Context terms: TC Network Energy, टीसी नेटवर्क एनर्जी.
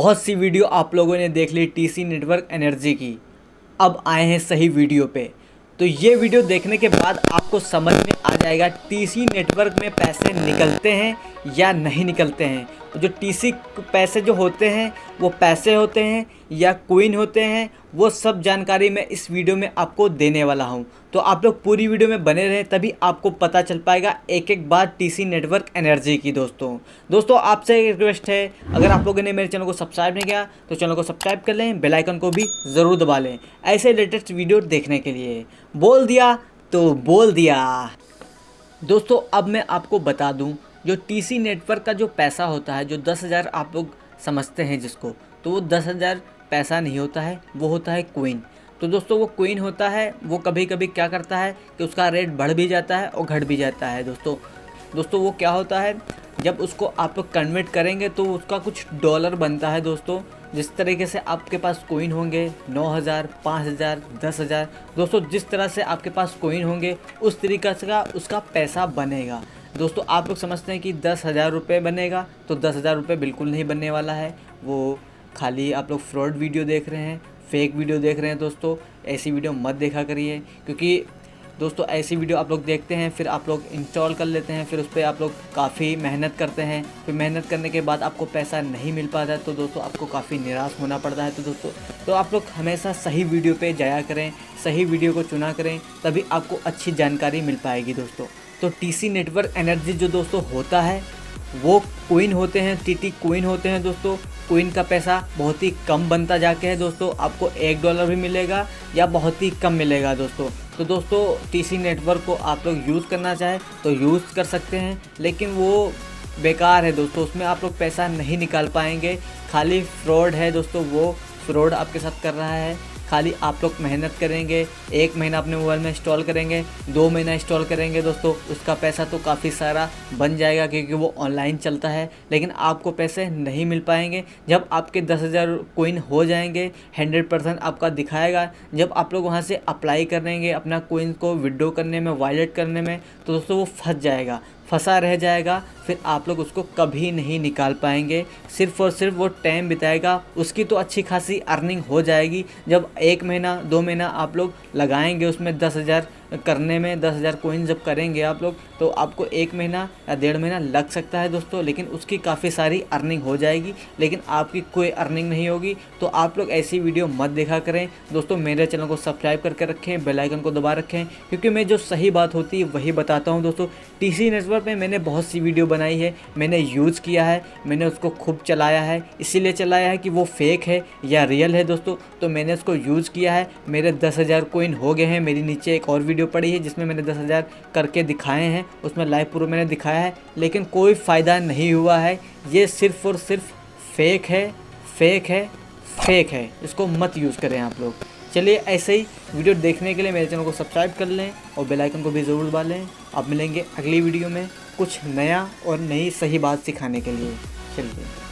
बहुत सी वीडियो आप लोगों ने देख ली टीसी नेटवर्क एनर्जी की, अब आए हैं सही वीडियो पे। तो ये वीडियो देखने के बाद आपको समझ में आ जाएगा टीसी नेटवर्क में पैसे निकलते हैं या नहीं निकलते हैं। जो टीसी पैसे जो होते हैं वो पैसे होते हैं या कॉइन होते हैं, वो सब जानकारी मैं इस वीडियो में आपको देने वाला हूं। तो आप लोग पूरी वीडियो में बने रहें, तभी आपको पता चल पाएगा एक एक बात टीसी नेटवर्क एनर्जी की। दोस्तों आपसे एक रिक्वेस्ट है, अगर आप लोगों ने मेरे चैनल को सब्सक्राइब नहीं किया तो चैनल को सब्सक्राइब कर लें, बेल आइकन को भी ज़रूर दबा लें ऐसे लेटेस्ट वीडियो देखने के लिए। बोल दिया तो बोल दिया। दोस्तों अब मैं आपको बता दूँ, जो टीसी नेटवर्क का जो पैसा होता है, जो 10,000 आप लोग समझते हैं जिसको, तो वो 10,000 पैसा नहीं होता है, वो होता है कॉइन। तो दोस्तों वो कॉइन होता है, वो कभी कभी क्या करता है कि उसका रेट बढ़ भी जाता है और घट भी जाता है। दोस्तों वो क्या होता है, जब उसको आप लोग कन्वर्ट करेंगे तो उसका कुछ डॉलर बनता है। दोस्तों जिस तरीके से आपके पास कॉइन होंगे 9,000, 5,000, 10,000, दोस्तों जिस तरह से आपके पास कॉइन होंगे उस तरीके से का उसका पैसा बनेगा। दोस्तों आप लोग समझते हैं कि 10,000 रुपये बनेगा, तो 10,000 रुपये बिल्कुल नहीं बनने वाला है। वो खाली आप लोग फ्रॉड वीडियो देख रहे हैं, फेक वीडियो देख रहे हैं। दोस्तों ऐसी वीडियो मत देखा करिए, क्योंकि दोस्तों ऐसी वीडियो आप लोग देखते हैं, फिर आप लोग इंस्टॉल कर लेते हैं, फिर उस पर आप लोग काफ़ी मेहनत करते हैं, फिर मेहनत करने के बाद आपको पैसा नहीं मिल पाता है, तो दोस्तों आपको काफ़ी निराश होना पड़ता है। तो दोस्तों तो आप लोग हमेशा सही वीडियो पे जाया करें, सही वीडियो को चुना करें, तभी आपको अच्छी जानकारी मिल पाएगी। दोस्तों तो टीसी नेटवर्क एनर्जी जो दोस्तों होता है वो कॉइन होते हैं, टीटी कॉइन होते हैं। दोस्तों कॉइन का पैसा बहुत ही कम बनता जाके है। दोस्तों आपको $1 भी मिलेगा या बहुत ही कम मिलेगा। दोस्तों तो दोस्तों टीसी नेटवर्क को आप लोग यूज़ करना चाहें तो यूज़ कर सकते हैं, लेकिन वो बेकार है। दोस्तों उसमें आप लोग पैसा नहीं निकाल पाएंगे, खाली फ्रॉड है। दोस्तों वो फ्रॉड आपके साथ कर रहा है। खाली आप लोग मेहनत करेंगे, 1 महीना अपने मोबाइल में इंस्टॉल करेंगे, 2 महीना इंस्टॉल करेंगे, दोस्तों उसका पैसा तो काफ़ी सारा बन जाएगा, क्योंकि वो ऑनलाइन चलता है, लेकिन आपको पैसे नहीं मिल पाएंगे। जब आपके 10,000 कॉइन हो जाएंगे, 100% आपका दिखाएगा, जब आप लोग वहाँ से अप्लाई करेंगे अपना कॉइन को विड्रॉ करने में, वॉलेट करने में, तो दोस्तों वो फंसा रह जाएगा, फिर आप लोग उसको कभी नहीं निकाल पाएंगे। सिर्फ़ और सिर्फ वो टाइम बिताएगा। उसकी तो अच्छी खासी अर्निंग हो जाएगी, जब 1 महीना 2 महीना आप लोग लगाएंगे उसमें 10,000 करने में, 10,000 कॉइन जब करेंगे आप लोग, तो आपको 1 महीना या 1.5 महीना लग सकता है दोस्तों, लेकिन उसकी काफ़ी सारी अर्निंग हो जाएगी, लेकिन आपकी कोई अर्निंग नहीं होगी। तो आप लोग ऐसी वीडियो मत देखा करें। दोस्तों मेरे चैनल को सब्सक्राइब करके रखें, बेल आइकन को दबा रखें, क्योंकि मैं जो सही बात होती है वही बताता हूं। दोस्तों टीसी नेटवर्क में मैंने बहुत सी वीडियो बनाई है, मैंने यूज़ किया है, मैंने उसको खूब चलाया है, इसीलिए चलाया है कि वो फेक है या रियल है। दोस्तों तो मैंने उसको यूज़ किया है, मेरे 10,000 कॉइन हो गए हैं। मेरी नीचे एक और पड़ी है जिसमें मैंने 10,000 करके दिखाए हैं, उसमें लाइव प्रूफ मैंने दिखाया है, लेकिन कोई फ़ायदा नहीं हुआ है। ये सिर्फ़ और सिर्फ फेक है। इसको मत यूज़ करें आप लोग। चलिए ऐसे ही वीडियो देखने के लिए मेरे चैनल को सब्सक्राइब कर लें और बेल आइकन को भी ज़रूर दबा लें। अब मिलेंगे अगली वीडियो में कुछ नया और नई सही बात सिखाने के लिए। चलिए।